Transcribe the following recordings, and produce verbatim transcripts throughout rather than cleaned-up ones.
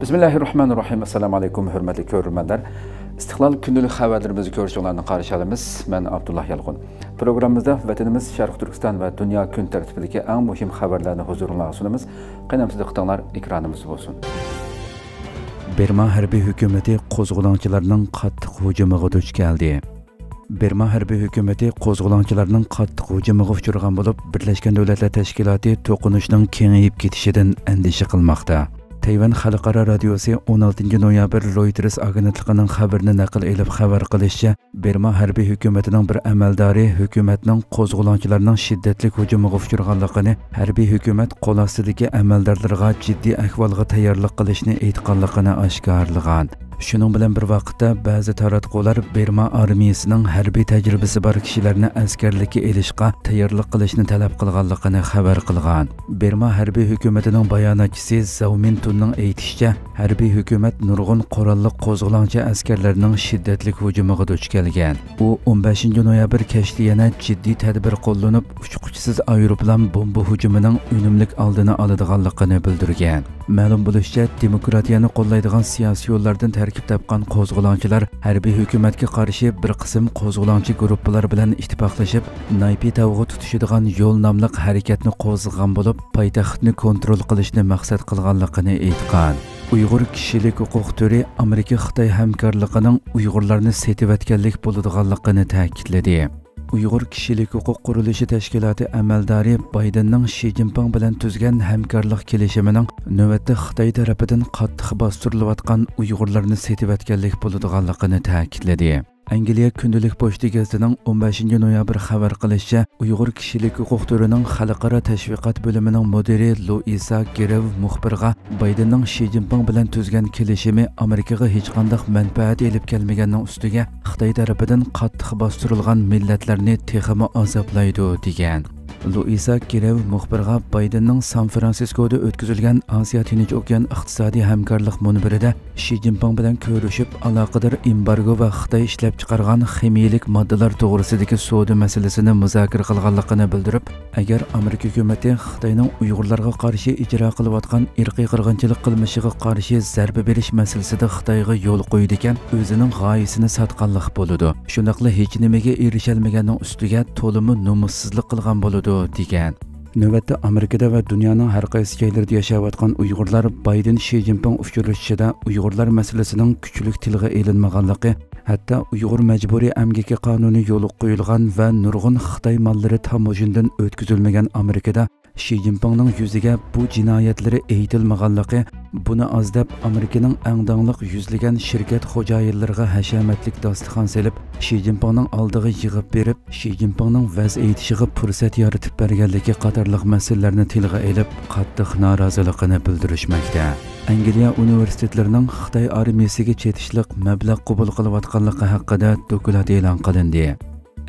Bismillahirrahmanirrahim. Assalamu alaikum, hürmetli köylümenler. İstiklal günlük haberlerimizi görüşlerine karşılayalımız. Ben Abdullah Yalğun. Programımızda vatanımız Şarkı Türkistan ve dünya gün tertibindeki en mühim haberlerini huzuruna sunumuz. Kıymetli ekranımız olsun. Birma harbiy hükümeti qo'zg'olonchilarning qattiq hujumiga duch keldi. Birma harbiy hükümeti qo'zg'olonchilarning qattiq hujumiga uchragan bo'lib, Birlashgan Davlatlar Tashkiloti to'qinishning kengayib ketishidan endişe qilmoqda. Tayvan Xalqaro radiosi o'n oltinchi noyabr Reuters agentligining xabarini naql etib xabar qilishicha, Birma harbiy hukumatining bir amaldori hukumatning qo'zg'olonchilarning shiddatli hujumiga uchraganligini, harbiy hukumat qo'l ostidagi amaldorlarga jiddiy ahvolga tayyorlik qilishni aytganligini oshkorlagan. Shuning bilan bir vaqtda ba'zi taratqular Birma armiyasining harbiy tajribasi bor kishilarni askarlikka elishga tayyorlik qilishni talab qilganligini xabar qilgan. Birma harbiy hukumatining bayonotchisi Zawmin Tunning aytishicha, harbiy hukumat nurg'un qurolli qo'zg'olonchi askarlarning shiddatli hujumiga duch kelgan. U o'n beshinchi noyabr kechdi yana jiddiy tadbir qo'llanib, uchuvchisiz aeroplan bomba hujumining unumlik oldini oladiganligini bildirgan. Ma'lum bo'lishicha, demokratiyani qo'llaydigan siyosiy yo'llardan tarkib topgan qo'zg'olonchilar harbiy hukumatga qarshi bir qism qo'zg'olonchi guruhlar bilan ittifoqlashib, Naypi tavg'i tutishadigan yo'l nomli harakatni qo'zg'agan bo'lib, poytaxtni kontrol qilishni maqsad qilganligini aytgan. Uyghur kishilik huquq turi Amerika Xitoy hamkorligining Uyg'urlarni setivatganlik bo'ladiganligini ta'kidladi. Uyghur kishilik huquq qurilishi tashkiloti amaldori Baydenning Xi Jinping bilan tuzgan hamkorlik kelishimining navbatda Xitoy tarafidan qattiq bostirilayotgan Uyg'urlarni setibatganlik bo'ladiganligini ta'kidladi. Angliya kundalik pochta gazetining o'n beshinchi noyabr xabar qilishicha, Uyghur kishilik huquq turining xalqaro tashviqot bo'limining mudiri Luisa Grev muxbirga Baydenning Xi Jinping bilan tuzgan kelishimi Amerikaga hech qanday manfaat elib kelmaganining ustiga Xitoy tarafidan qattiq bostirilgan millatlarni texmi azoblaydi degan. Luisa Grev muxbirga Baydenning San Fransiskoda o'tkazilgan Osiyo Tinch okean iqtisodiy hamkorlik munbirida Xi Jinping bilan ko'rishib, aloqador embargo va Xitoy ishlab chiqargan ximiyalik moddalar to'g'risidagi savdo masalasini muzokara qilganligini bildirib, agar Amerika hukumati Xitoyning Uyg'urlarga qarshi ijro qilayotgan irqiy qirg'inchilik qilmishiga qarshi zarba berish masalasida Xitoyga yo'l qo'yadigan o'zining g'oyasini sotganlik bo'ladi. Shunaqla hech nimaga erishalmaganning ustiga to'limi nomussizlik qilgan bo'ladi degan. Navbatda Amerikada va dunyoning har qaysi joylarida yashayotgan Uyg'urlar Bayden Xi Jinping uchrashuvida Uyg'urlar masalasining kuchlik tilga elinmaganligi, hatto Uyg'ur majburiy amgaki qonuni yo'li qo'yilgan va nurg'un Xitoy mollari tamojindan o'tkazilmagan Amerikada Xi Jinpingning yuziga bu jinoyatlari aytilmaganligi, buni azdab Amerikaning angdangliq yuzlagan shirkat xo'jayinlariga hashamatlik dasturxon selib, Xi Jinpingning oldiga yig'ib berib, Xi Jinpingning vaz aytishiga fursat yaratib berganligi qator masalalarni tilga elib, qattiq noroziligini bildirishmoqda. Angliya universitetlarining Xitoy armiyasiga chetishliq mablag' qabul qilayotganligi haqida dokulat e'lon qilindi.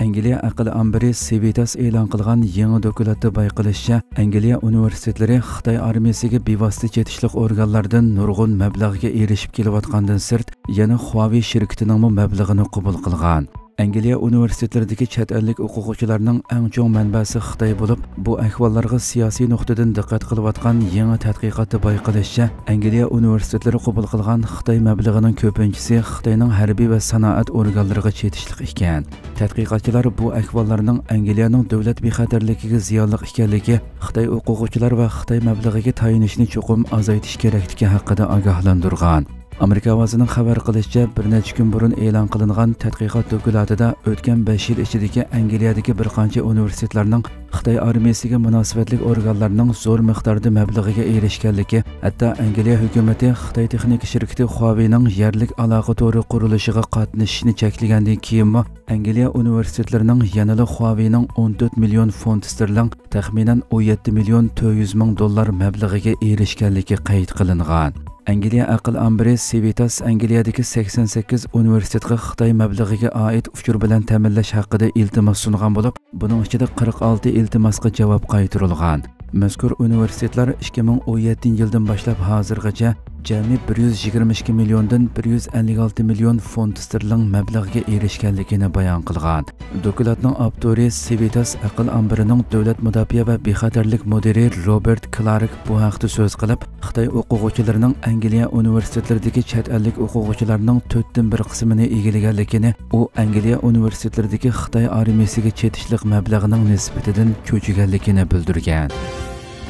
Angliya aql ambiri Civitas e'lon qilgan yangi dokulatda bayqilishicha, Angliya universitetlari Xitoy armiyasiga bevosita chetishliq organlardan nurg'un mablag'ga erishib kelayotgandan sirt, yana Huawei shirkatining mablag'ini qabul qilgan. Angliya universitetlaridagi chet ellik o'quvchilarning eng chong manbasi Xitoy bo'lib, bu ahvollarga siyosiy nuqtadan diqqat qilayotgan yangi tadqiqotda bayqilishicha, Angliya universitetlari qabul qilgan Xitoy mablag'ining ko'pinchisi Xitoyning harbiy va sanoat organlariga chetishliq ekan. Tadqiqotchilar bu ahvollarning Angliyaning davlat bexatarligiga ziyonli ekanligi, Xitoy o'quvchilar va Xitoy mablag'iga tayinishni cho'qim azaytish kerakligi haqida ogohlantirgan. Amerika ovozining xabar qilishicha, bir necha kun burun e'lon qilingan tadqiqot dokumentida o'tgan besh yil ichidagi Angliyadagi bir qancha universitetlarning Xitoy armiyasiga munosabatli organlarning zo'r miqdorda mablag'iga erishganligi, hatto Angliya hukumati Xitoy texnik shirkati Huawei'ning yerlik aloqa to'ri qurilishiga qatnashishni cheklagandan keyin ham Angliya universitetlarining yanada Huawei'ning o'n to'rt million funt sterling, taxminan o'n yetti million to'rt yuz ming dollar mablag'iga erishganligi qayd qilingan. Angliya aql ambiri Civitas Angliyadagi sakson sakkiz universitetga Xitoy mablag'iga oid uchur bilan ta'minlash haqida iltimos sungan bo'lib, buning ichida qirq olti iltimosga javob qaytarilgan. Mazkur universitetlar ikki ming o'n yettinchi yildan boshlab hozirgacha Cəmi bir yüz iyirmi iki milyondan bir yüz əlli altı milyon funt sterling məbləğə erişkənligini bayan qılğan. Dokladın avtori Civitas Aql Ambirining Dövlət Müdafiə və Bexatarlıq müdiri Robert Clark bu haqda söz qılıb, Xitay oquvchilarının Angliya universitetlərdəki chet ellik oquvchilarının dörddən bir qismini egilganligini, o Angliya universitetlərdəki Xitay armiyasiga çetishlik məbləğinin nisbatidan köçüganligini bildirgan.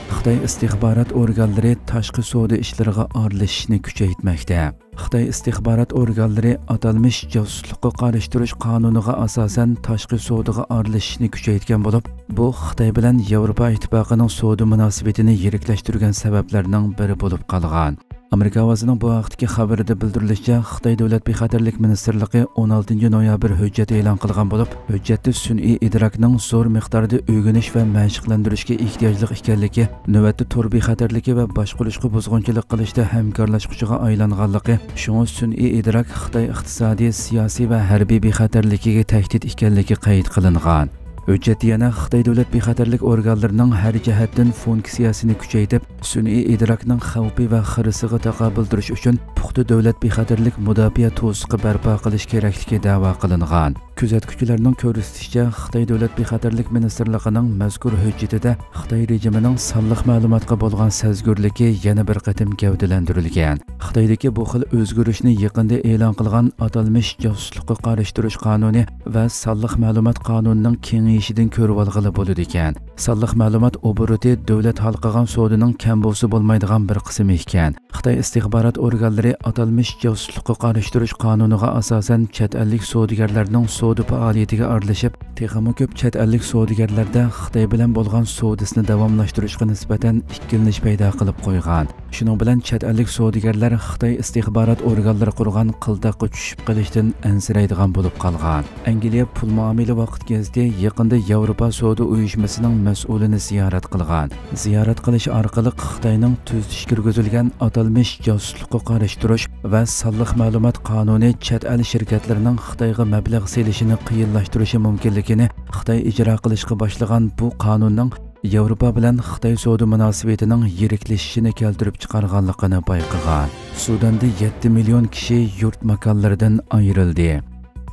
Xitay istihbarat organları taşqi savdo ishlariga aralashishni kuchaytirmoqda. Xitay istihbarat organları atalmış josuslikqa qarshi qonuniga asosan taşqi savdoga aralashishni kuchaytirgan bo'lib, bu Xitay bilan Yevropa ittifoqining savdo munosabatini yiriklashtirgan sabablarning biri bo'lib qolgan. Amerika ovozining bu vaqtdagi xabarida bildirilishicha, Xitoy Davlat bexatarlik ministerligi on oltinchi noyabr hujjati e'lon qilgan bo'lib, hujjatda sun'iy idrokning zo'r miqdorda o'rganish va mashqlantirishga ehtiyojli ekanligi, navbatda tur bexatarligi va boshqurishga buzg'unchilik qilishda hamkorlashuvchiga aylanganligi, shunga sun'iy idrok Xitoy iqtisodiy, siyosiy va harbiy bexatarligiga tahdid ekanligi qayd qilingan. Hüccet yana Xitay Davlat Bexatarlik organlarının her cihetden funksiyasını küçeytip, sün'i idrakning xavfi ve xirisiga taqabil durish üçün puxta Davlat Bexatarlik müdafiə to'siqi barpo qilish kerakligi da'vo qilingan. Kuzatuvchilarning ko'rsatishicha, Xitay Davlat Bexatarlik Ministerligining mazkur hujjatida Xitay rejimining sonliq ma'lumotga bo'lgan sezgurligi yana bir qatim gavdalantirilgan. Xitoydagi bu xil o'zgarishni yaqinda e'lon qilgan atalmış josuslikqa qarshi turish qonuni va sonliq ma'lumot qonunining keng işidən körüb alğılı boludu ikən. Sallıq məlumat oburuti dövlət halqıqan soğudunun kəmbosu bolmaydığan bir qısım ikən. Xitay istihbarat organları atalmış josusluqqa qarışdırış qanunuğa asasən çet ellik soğudigarlarının soğudu faaliyyətigə arlaşıb, texamı köp çet ellik soğudigarlarda Xitay bilən bolğan soğudisini davamlaşdırışqı nisbətən ikkiliniş peyda qılıb qoyğan. Şunun bilən çet ellik soğudigarlar Xitay istihbarat organları qurğan qıldaqı çüşüb qilişdən ənsirəydiğən bolub qalğan. Angliya pul muamili vaxt gezdi, yaqın Yevropa Savdo Uyushmasining mas'ulini ziyorat qilgan. Ziyorat qilish orqali Xitoyning tuzitish kirgizilgan atalmış josuslikqa qarshi turish va sonliq ma'lumot qonuni chet el shirkatlarining Xitoyga mablag' selishini qiyinlashtirishi mumkinligini, Xitoy ijro qilishga boshlagan bu qonunning Yevropa bilan Xitoy savdo munosabatining yiriklashishini keltirib chiqarganligini payqagan. Sudanda yetti milyon kishi yurt makonlaridan ayrildi.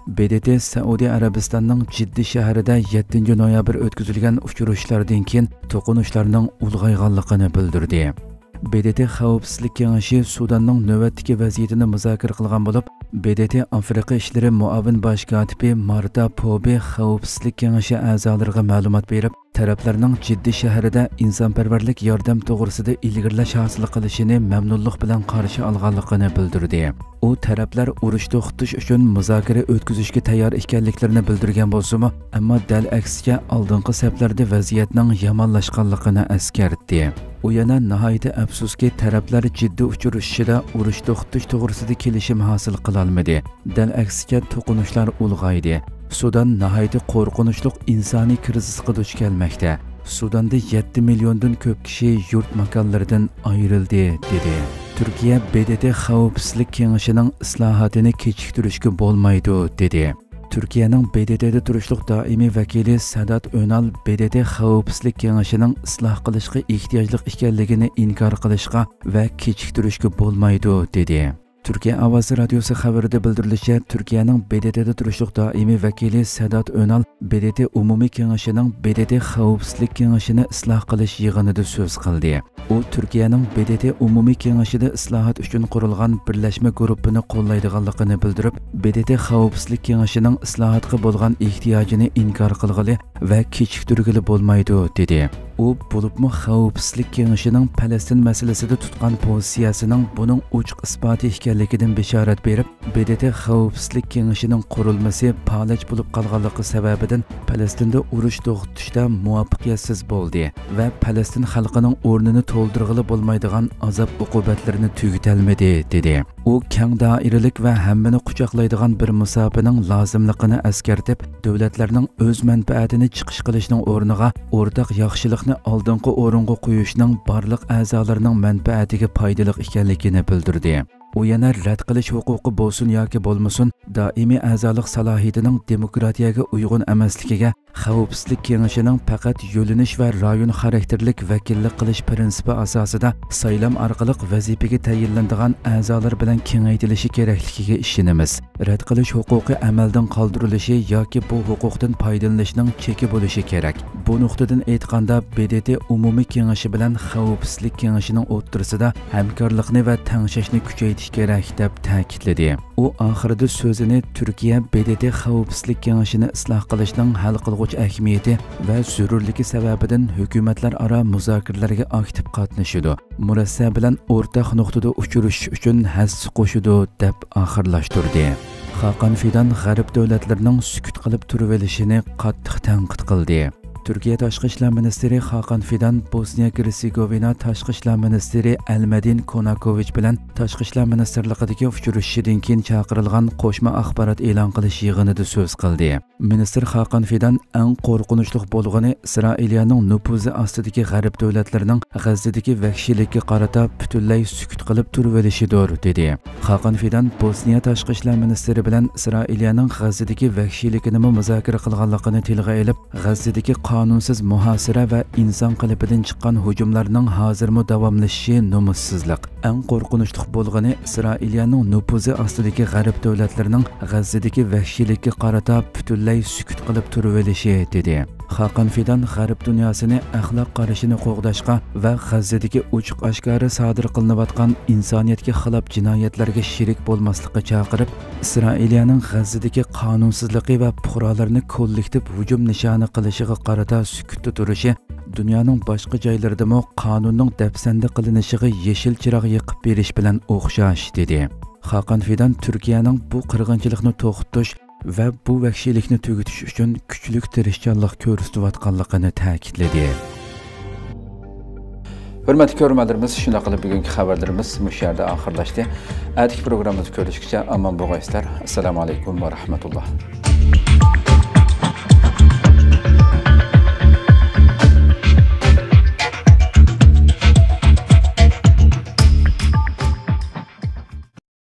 B D T Saudiya Arabistanning Jiddi shahrida yettinchi noyabr o'tkazilgan uchrashuvlardan keyin to'qinishlarning ulg'ayganligini bildirdi. B D T Xavfsizlik kengashi Sudanning navbatdagi vaziyatini muzokara qilgan bo'lib, B D T Afrika ishlari muavin bosh kotibi Marta Pobe Xavfsizlik kengashi a'zolariga ma'lumot berib, taraflarning Jiddi shahrida insonparvarlik yordam to'g'risida ilgirlash hosil qilishini mamnunlik bilan qarshi olganligini bildirdi. O taraflar urush to'xtatish uchun muzokara o'tkazishga tayyor ekanliklarini bildirgan bo'lsa-mu, ammo dal aksiga oldingi saflarda vaziyatning yomonlashganligini eskartdi. U yana nihoyatda afsuski taraflar jiddiy uchrashishida urush to'xtatish to'g'risida kelishim hosil qila olmadi. Dal aksiga to'qinishlar ulg'aydi. Sudan nihoyatda qo'rqinchli insoniy krizisga duch kelmoqda. Sudanda yetti milyondan ko'p kishi yurt makonlaridan ayrildi, dedi. Türkiye B D T Xavfsizlik Kengashining islohotini kechiktirishga bo'lmaydi, dedi. Türkiye'nin B D T'de turuşluq daimi vekili Sadat Önal B D T Xavfsizlik Kengashining islah qilishga ehtiyojli ekanligini inkor qilishga ve kechiktirishga bo'lmaydi, dedi. Türkiye Ovozi Radiosi xabarida bildirilishicha, Türkiye'nin B D T'de turuşluq daimi vekili Sadat Önal B D T Umumiy Kengashining B D T Xavfsizlik Kengashini islah qilish yig'inida so'z qildi. U Türkiye'nin B D T Umumiy Kengashida islohot uchun qurilgan birlashma guruhini qo'llaydiganligini bildirib, B D T Xavfsizlik Kengashining islohotga bo'lgan ehtiyojini inkor qilg'ili va kechiktirg'ili bo'lmaydi, dedi. U bo'libmi Xavfsizlik Kengashining Falastin masalasida tutgan pozitsiyasining buning ochiq isboti ekanligidan bishorat berib, B D T Xavfsizlik Kengashining qurilmasi palaj bo'lib qolganligi sababidan Falastinda urush to'xtatishda muvaffaqiyatsiz bo'ldi va Falastin xalqining o'rnini to'ldirg'ili bo'lmaydigan azob-uqubatlarni tugatilmadi, dedi. U keng doiralik va hammani quchoqlaydigan bir musofaning lozimligini eskartib, davlatlarning o'z manfaatini chiqish qilishning o'rniga o'rtaq yaxshilikni oldingi o'ringa qo'yishning barliq a'zolarining manfaatiga foydali ekanligini bildirdi. u yana rad qilish huquqi bo'lsin yoki bo'lmasin, doimiy a'zolik salohiyatining demokratiyaga uyg'un emasligiga, xavfsizlik kengashining faqat yo'linish va rayon xarakterlik vakillik qilish prinsipi asosida saylam orqali vazifaga tayinlanadigan a'zolar bilan kengaytirilishi kerakligiga ishonamiz. Rad qilish huquqi amaldan qoldirilishi yoki bu huquqdan foydalanishning cheki bo'lishi kerak. Bu nuqtadan aytganda B D T umumiy kengashi bilan xavfsizlik kengashining o'rtasida hamkorlikni va tanishishni kuchaytirish kerak deb ta'kidladi. U oxirida so'zini Turkiya B D T xavfsizlik kengashini isloh qilishning hal qiluvchi ahamiyati va zarurligi sababidan hukumatlar aro muzokaralarga aktiv qatnashidi. Murassa bilan o'rtaq nuqtada uchrashish uchun hassa qo'shidi deb oxirlashtirdi. Hakan Fidan g'arb davlatlarining sukut qilib turaverishini qattiq tanqid qildi. Türkiye Taşqi İşler Ministeri Hakan Fidan, Bosniya-Hersegovina Taşqi İşler Ministeri Elmedin Konakoviç bilen Taşqi İşler Ministerliğindeki uchrashuvdan keyin chaqirilgan qo'shma axborot e'lon qilish yig'inida so'z qildi. Minister Hakan Fidan eng qo'rqinchli bo'lgani Isroiliyaning nupuzi ostidagi g'arb davlatlarining G'azdagi vahshiylikka qarata butunlay sukut qilib turaverishidir dedi. Hakan Fidan Bosniya Taşqi İşler Ministeri bilen Isroiliyaning G'azdagi vahshiylikni muzokara qilganligini tilga olib, G'azdagi qanunsuz muhasira ve insan qilibidan çıkan hücumlarının hazırmı davamlashi nomussizlik. En korkunçluk bolğanı İsrailiyanın nupuzi astidagi g'arb davlatlarının G'azdagi vahshiylikka qarata butunlay sukut qilib turaverishi dedi. Hakan Fidan g'arb dunyosini axloq qarishini qo'g'dashga va G'azdagi ochiq oshkora sodir qilinayotgan insoniyatga xilof jinoyatlarga sherik bo'lmaslikka chaqirib, İsrailiyaning G'azdagi qanunsizligi va fuqarolarni kollektiv hujum nishoni qilishiga qarata sukutda turishi, dunyoning boshqa joylaridami qonunning dafsanda qilinishiga yeshil chiroq yiqib berish bilan o'xshash dedi. Hakan Fidan Turkiyaning bu qirg'inchilikni to'xtatish ve bu vahşilikni tugutish uchun kuchlik tirishchanlik ko'rsatayotganligini ta'kidladi. Hurmatli ko'ruvchilarimiz, shunday qilib bugungi xabarlarimiz shu yerda oxirlashdi. Atigi programmamizni ko'rishguncha omon bo'linglar. Assalomu alaykum va rahmatulloh.